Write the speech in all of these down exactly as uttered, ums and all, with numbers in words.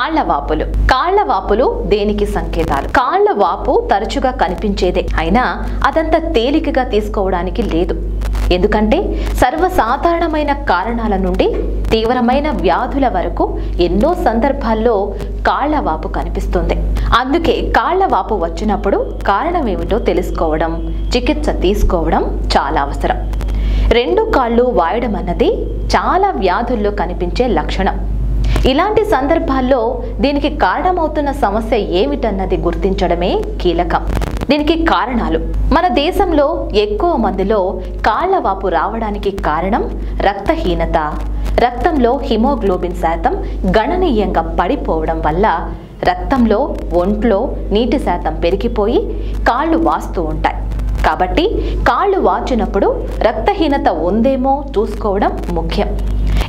కాళ్ళవాపులు. కాళ్ళవాపులు దేనికి సంకేతాలు? కాళ్ళవాపు తరచుగా కనిపించేదే, అయినా అదంత తేలికగా తీసుకోవడానికి లేదు. ఎందుకంటే సర్వసాధారణమైన కారణాల నుండి తీవ్రమైన వ్యాధుల వరకు ఎన్నో సందర్భాల్లో కాళ్ళవాపు కనిపిస్తుంది. అందుకే కాళ్ళవాపు వచ్చినప్పుడు కారణం ఏమిటో తెలుసుకోవడం, చికిత్స తీసుకోవడం చాలా అవసరం. రెండు కాళ్ళు వాయడం అన్నది చాలా వ్యాధుల్లో కనిపించే లక్షణం. ఇలాంటి సందర్భాల్లో దీనికి కారణమవుతున్న సమస్య ఏమిటన్నది గుర్తించడమే కీలకం. దీనికి కారణాలు. మన దేశంలో ఎక్కువ మందిలో కాళ్ళవాపు రావడానికి కారణం రక్తహీనత. రక్తంలో హిమోగ్లోబిన్ శాతం గణనీయంగా పడిపోవడం వల్ల రక్తంలో, ఒంట్లో నీటి శాతం పెరిగిపోయి కాళ్ళు వాస్తూ ఉంటాయి. కాబట్టి కాళ్ళు వాచినప్పుడు రక్తహీనత ఉందేమో చూసుకోవడం ముఖ్యం.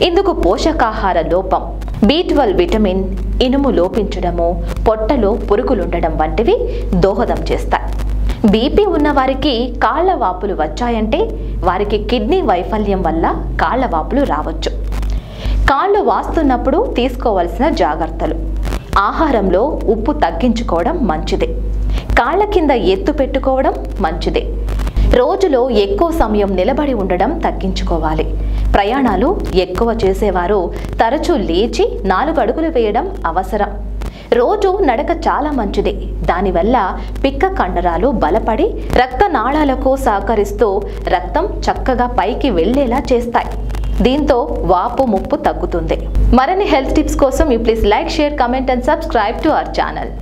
ఇందుకు పోషకాహార లోపం, బి ట్వెల్వ్ విటమిన్, ఇనుము లోపించడము, పొట్టలో పురుగులుండడం వంటివి దోహదం చేస్తాయి. బీపీ ఉన్నవారికి కాళ్ళవాపులు వచ్చాయంటే వారికి కిడ్నీ వైఫల్యం వల్ల కాళ్ళవాపులు రావచ్చు. కాళ్ళు వాస్తున్నప్పుడు తీసుకోవాల్సిన జాగ్రత్తలు. ఆహారంలో ఉప్పు తగ్గించుకోవడం మంచిదే. కాళ్ళ కింద ఎత్తు పెట్టుకోవడం మంచిదే. రోజులో ఎక్కువ సమయం నిలబడి ఉండడం తగ్గించుకోవాలి. ప్రయాణాలు ఎక్కువ చేసేవారు తరచూ లేచి నాలుగు అడుగులు వేయడం అవసరం. రోజు నడక చాలా మంచిది. దానివల్ల పిక్క కండరాలు బలపడి రక్తనాళాలకు సహకరిస్తూ రక్తం చక్కగా పైకి వెళ్ళేలా చేస్తాయి. దీంతో వాపు ముప్పు తగ్గుతుంది. మరిన్ని హెల్త్ టిప్స్ కోసం you please like, share, comment and subscribe to our channel.